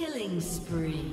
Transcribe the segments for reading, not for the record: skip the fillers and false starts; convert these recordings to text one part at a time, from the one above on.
Killing spree.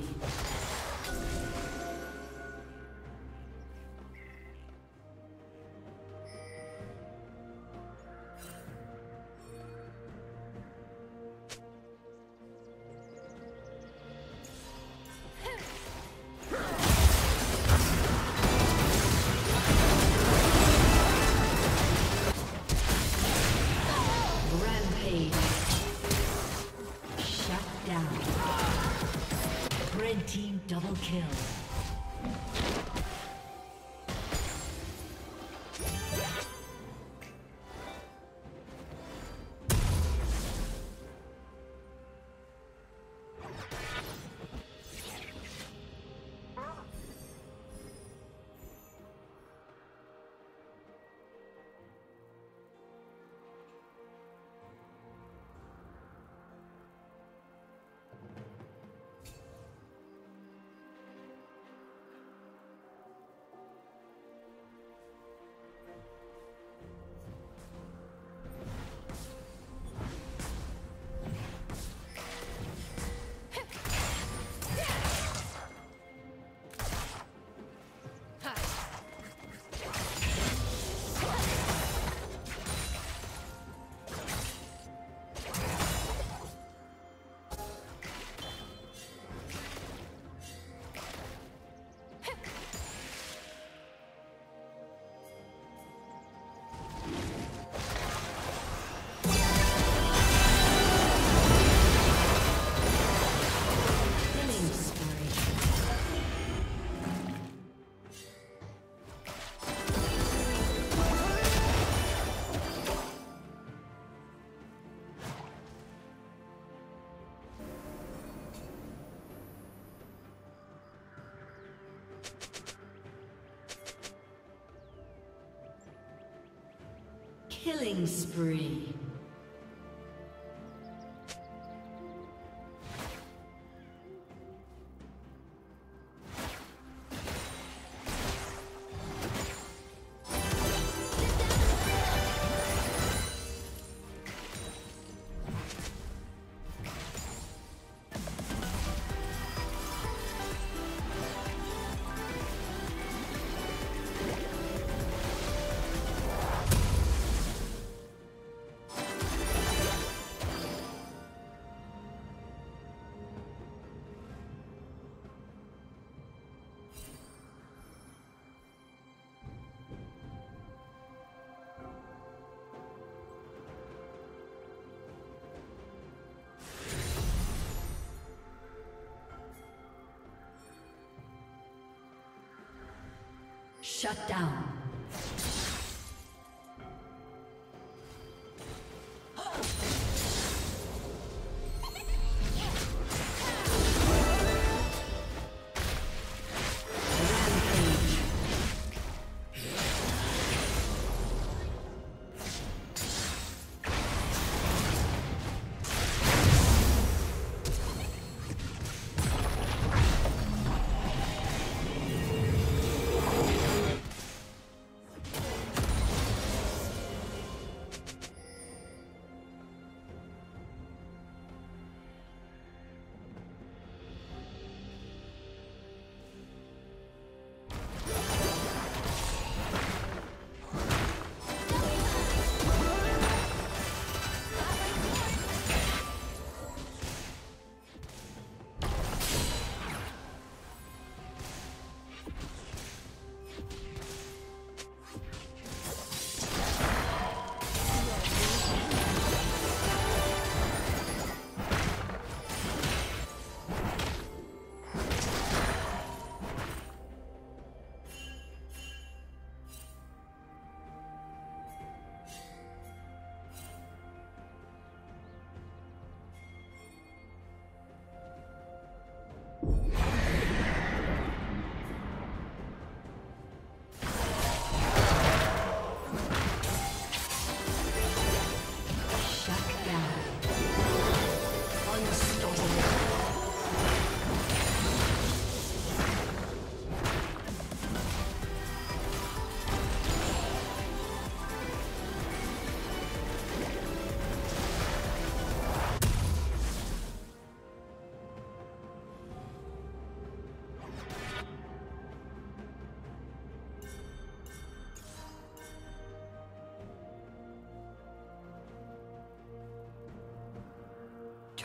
Killing spree. Shut down.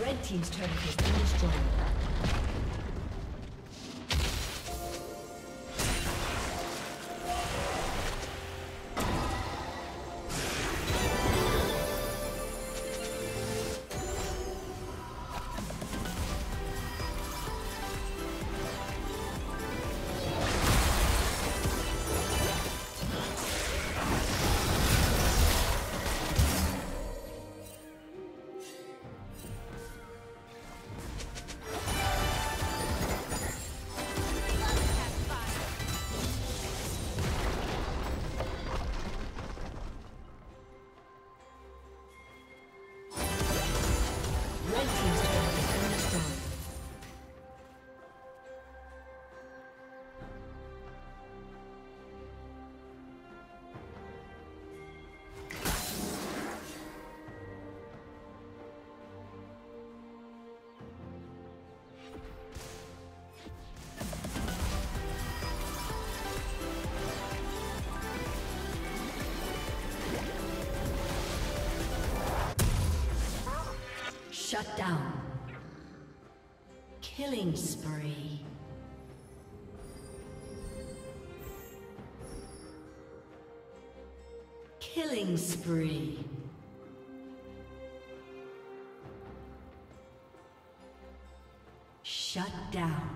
Red team's turret has been destroyed. Shut down. Killing spree. Killing spree. Shut down.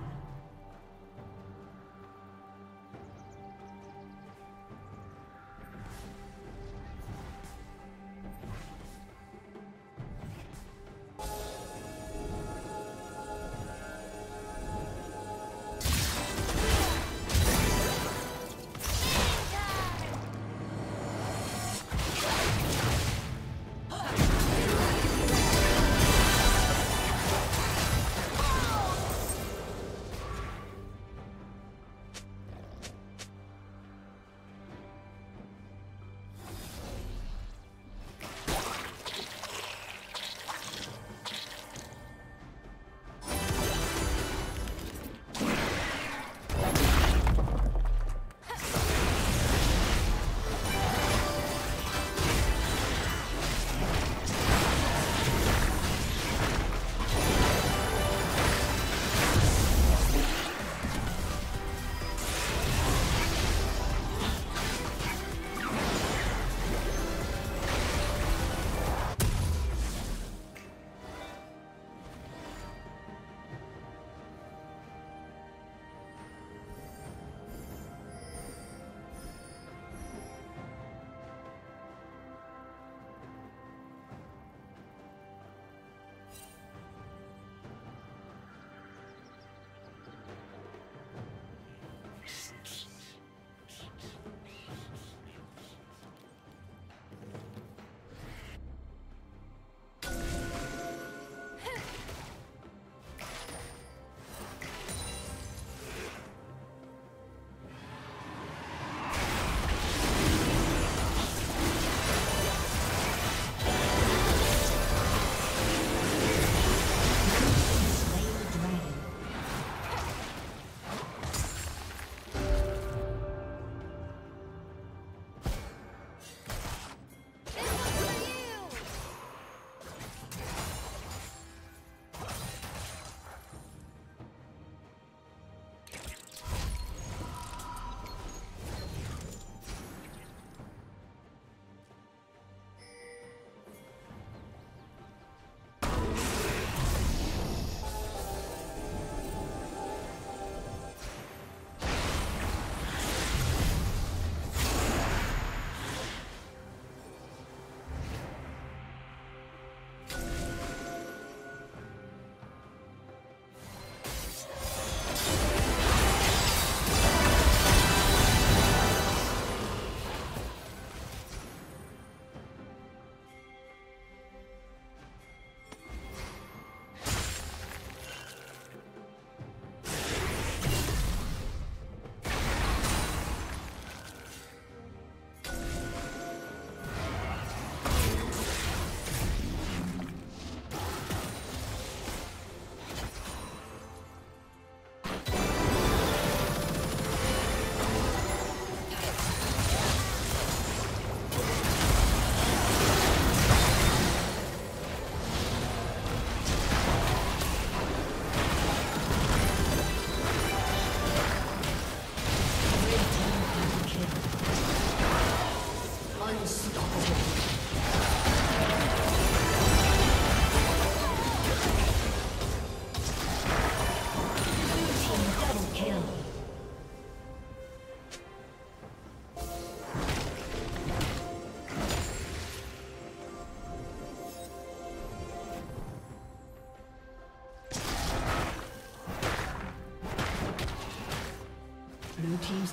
Blue team's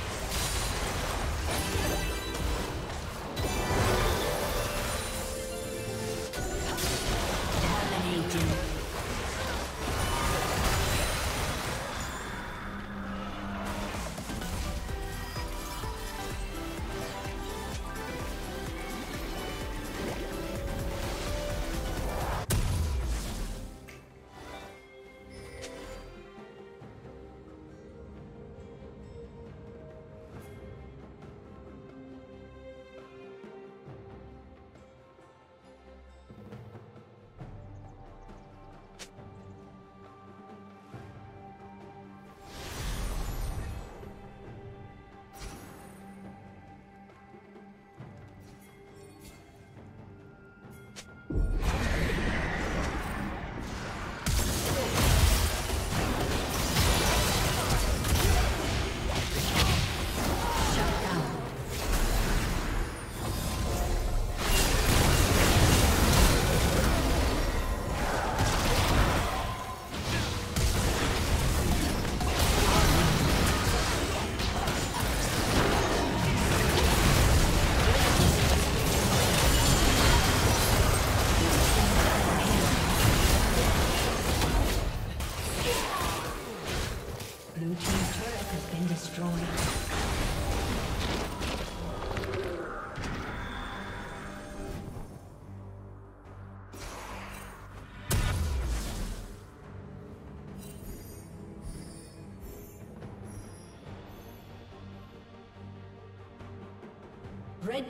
Red